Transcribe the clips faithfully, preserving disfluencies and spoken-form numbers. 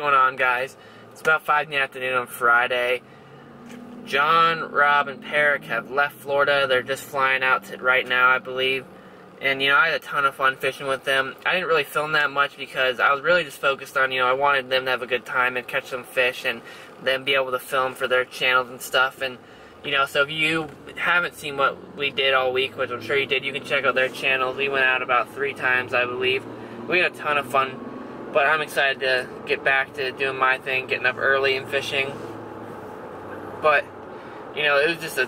Going on, guys? It's about five in the afternoon on Friday. John, Rob, and Parrick have left Florida. They're just flying out to, right now, I believe. And, you know, I had a ton of fun fishing with them. I didn't really film that much because I was really just focused on, you know, I wanted them to have a good time and catch some fish and then be able to film for their channels and stuff. And, you know, so if you haven't seen what we did all week, which I'm sure you did, you can check out their channels. We went out about three times, I believe. We had a ton of fun. But I'm excited to get back to doing my thing, getting up early and fishing. But, you know, it was just a,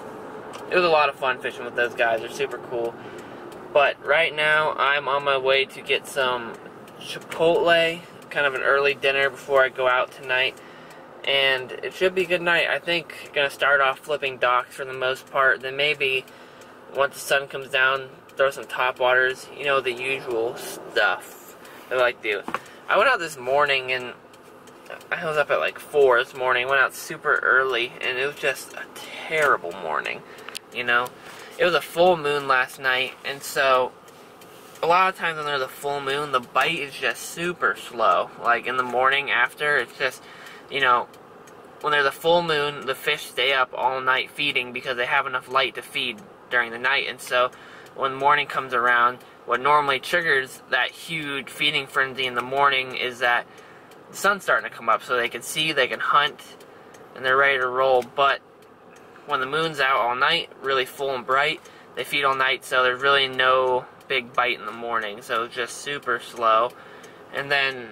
it was a lot of fun fishing with those guys. They're super cool. But right now, I'm on my way to get some Chipotle, kind of an early dinner before I go out tonight. And it should be a good night. I think I'm going to start off flipping docks for the most part. Then maybe, once the sun comes down, throw some topwaters. You know, the usual stuff that I like to do. I went out this morning, and I was up at like four this morning, went out super early, and it was just a terrible morning, you know? It was a full moon last night, and so a lot of times when there's a full moon, the bite is just super slow. Like, in the morning after, it's just, you know, when there's a full moon, the fish stay up all night feeding because they have enough light to feed during the night, and so when morning comes around, what normally triggers that huge feeding frenzy in the morning is that the sun's starting to come up, so they can see, they can hunt, and they're ready to roll. But when the moon's out all night, really full and bright, they feed all night, so there's really no big bite in the morning, so it's just super slow. And then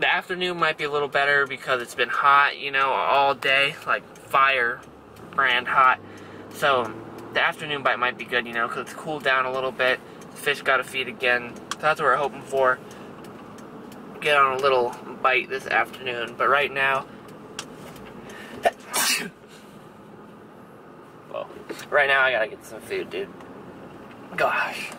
the afternoon might be a little better because it's been hot, you know, all day, like fire brand hot. So the afternoon bite might be good, you know, because it's cooled down a little bit. Fish got to feed again, so that's what we're hoping for. Get on a little bite this afternoon, but right now, well, right now I gotta get some food, dude. Gosh,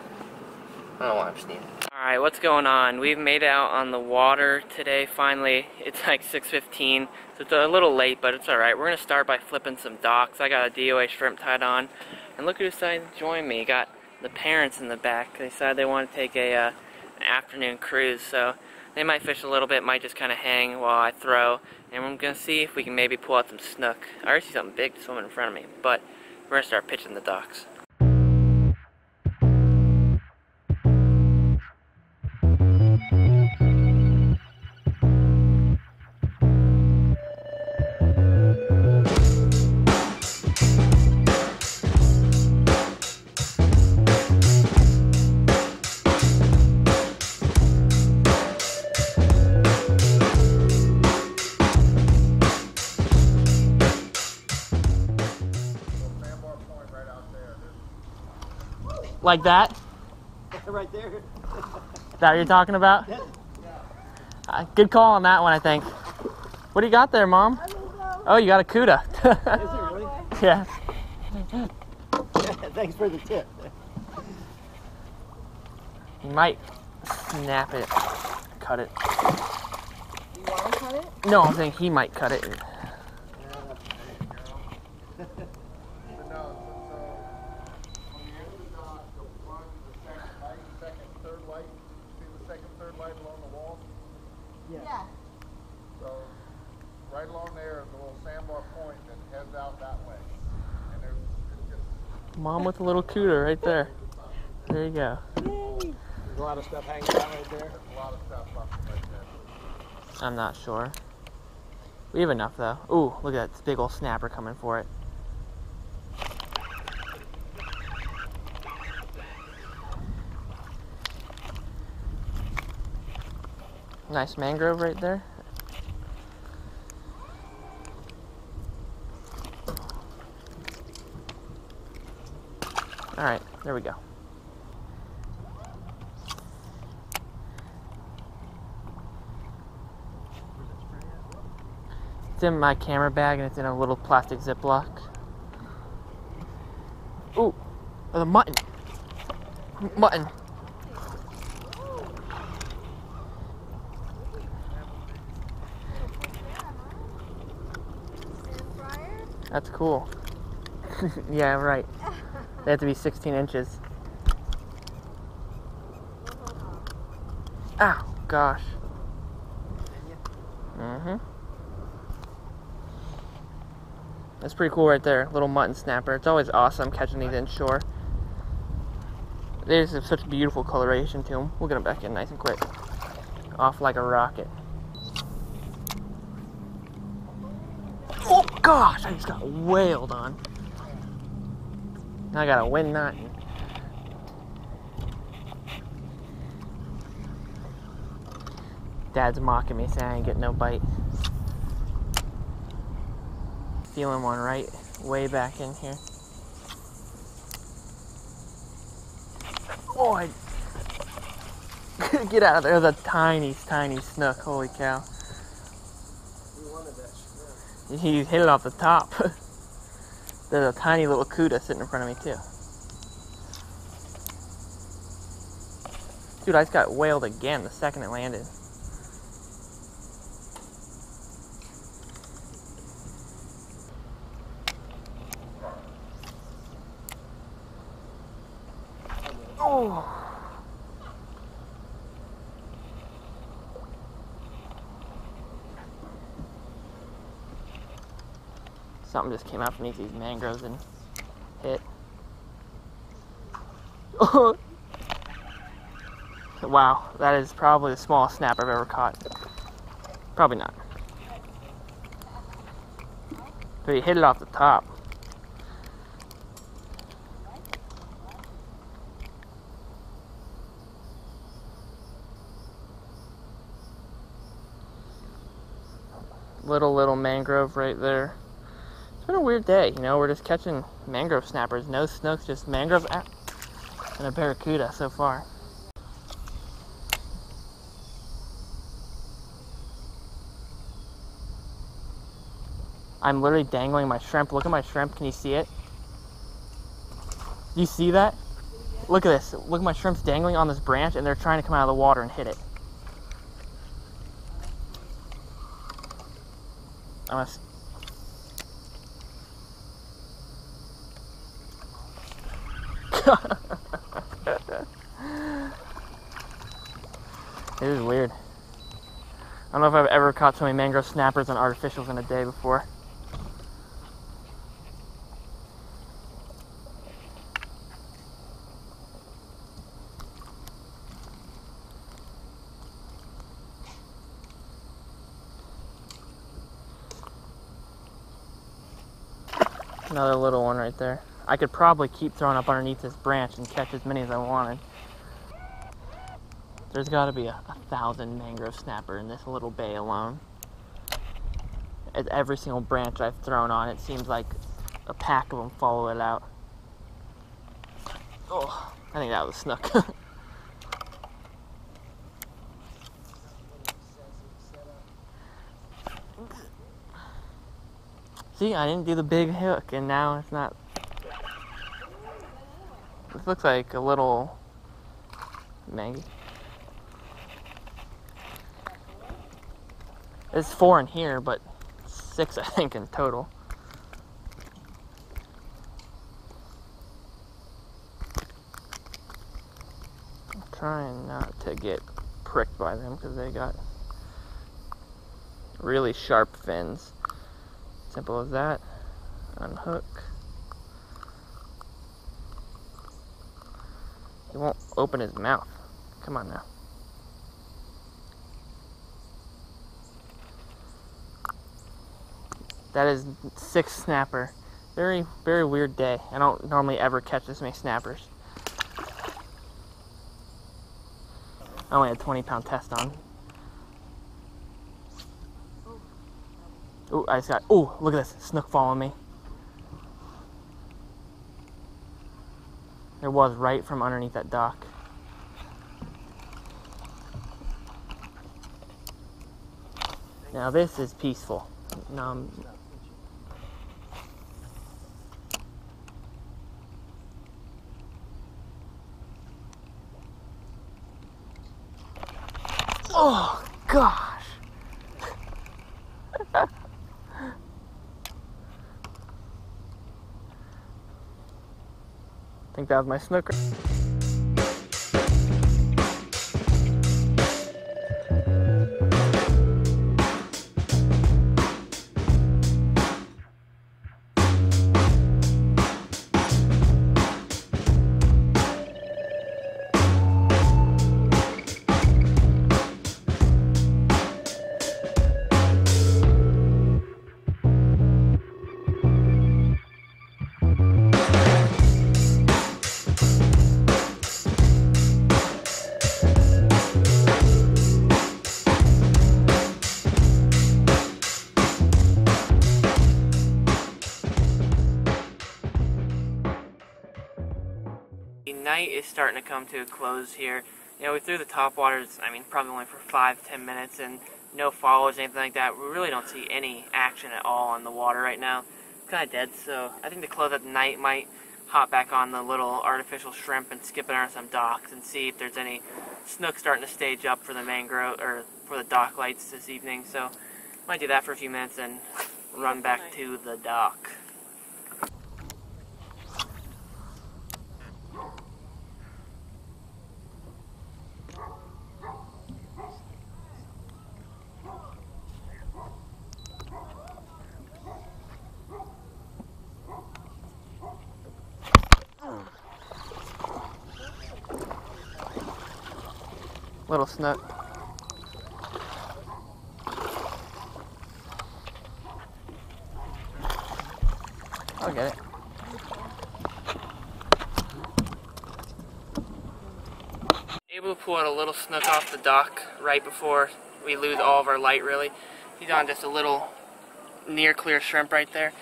I don't want to sneeze. All right, what's going on? We've made out on the water today. Finally, it's like six fifteen, so it's a little late, but it's all right. We're gonna start by flipping some docks. I got a D O A shrimp tied on, and look who decided to join me. Got the parents in the back. They decided they want to take a uh, an afternoon cruise, so they might fish a little bit, might just kind of hang while I throw, and we're going to see if we can maybe pull out some snook. I already see something big swimming in front of me, but we're going to start pitching the docks. Like that? Right there. Is that what you're talking about? Yeah. Uh, good call on that one, I think. What do you got there, Mom? I don't know. Oh, you got a cuda. Is it really? Yeah. Thanks for the tip. You might snap it, cut it. You want to cut it? No, I think he might cut it. Yeah. So right along there is a little sandbar point that heads out that way. And there's, there's just... Mom with a little cooter right there. There you go. Yay. There's a lot of stuff hanging out right there. There's a lot of stuff right there. I'm not sure. We have enough though. Ooh, look at that big old snapper coming for it. Nice mangrove right there. All right, there we go. It's in my camera bag and it's in a little plastic Ziploc. Ooh, the mutton. Mutton. That's cool. Yeah, right. They have to be sixteen inches. Ow, gosh. Mm-hmm. That's pretty cool right there. Little mutton snapper. It's always awesome catching these inshore. They just have such beautiful coloration to them. We'll get them back in nice and quick. Off like a rocket. Oh gosh, I just got wailed on. Now I got a wind knot. Dad's mocking me saying I ain't getting no bite. Feeling one right way back in here. Oh, I... Get out of there. It was a tiny, tiny snook. Holy cow. We wanted that snook. He hit it off the top. There's a tiny little cuda sitting in front of me, too. Dude, I just got whaled again the second it landed. Oh! Something just came out from these mangroves and hit. Oh! Wow, that is probably the smallest snapper I've ever caught. Probably not. But he hit it off the top. Little, little mangrove right there. It's been a weird day, you know, we're just catching mangrove snappers. No snooks, just mangrove and a barracuda so far. I'm literally dangling my shrimp. Look at my shrimp, can you see it? Do you see that? Look at this, look at my shrimp's dangling on this branch and they're trying to come out of the water and hit it. I'm gonna... It is weird. I don't know if I've ever caught so many mangrove snappers and artificials in a day before. Another little one right there. I could probably keep throwing up underneath this branch and catch as many as I wanted. There's got to be a, a thousand mangrove snapper in this little bay alone. At every single branch I've thrown on, it seems like a pack of them follow it out. Oh, I think that was a snook. See, I didn't do the big hook, and now it's not. This looks like a little mangy. It's four in here, but six, I think, in total. I'm trying not to get pricked by them because they got really sharp fins. Simple as that. Unhook. He won't open his mouth. Come on now. That is sixth snapper. Very, very weird day. I don't normally ever catch this many snappers. I only had a twenty pound test on. Ooh, I just got, ooh, look at this, snook following me. There was right from underneath that dock. Now this is peaceful. Um, oh, gosh. I think that was my snooker. night is starting to come to a close here. You know, we threw the topwaters, I mean, probably only for five, ten minutes, and no followers, anything like that. We really don't see any action at all on the water right now. It's kind of dead, so I think the close at night might hop back on the little artificial shrimp and skip around some docks and see if there's any snook starting to stage up for the mangrove or for the dock lights this evening. So might do that for a few minutes and run back to the dock. Little snook. I'll get it. Able to pull out a little snook off the dock right before we lose all of our light, really. He's on just a little near clear shrimp right there.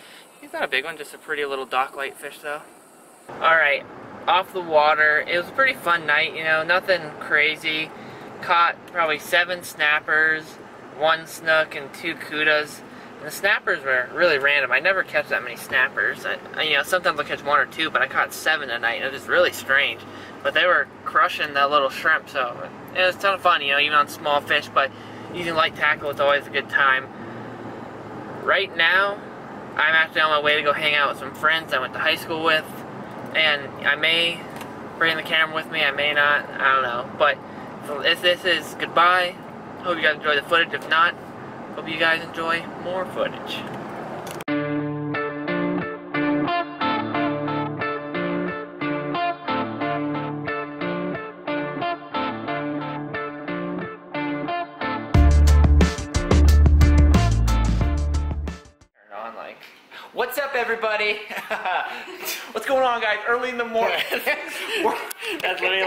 He's not a big one, just a pretty little dock light fish though. Alright, off the water. It was a pretty fun night, you know, nothing crazy. Caught probably seven snappers, one snook, and two kudas. And the snappers were really random. I never catch that many snappers. I, you know, sometimes I'll catch one or two, but I caught seven tonight, and it was really strange. But they were crushing that little shrimp, so it was a ton of fun, you know, even on small fish. But using light tackle, it's always a good time. Right now, I'm actually on my way to go hang out with some friends I went to high school with, and I may bring the camera with me. I may not. I don't know, but. So if this is goodbye, hope you guys enjoy the footage. If not, hope you guys enjoy more footage. Turn on like, what's up, everybody? What's going on, guys? Early in the morning. That's literally like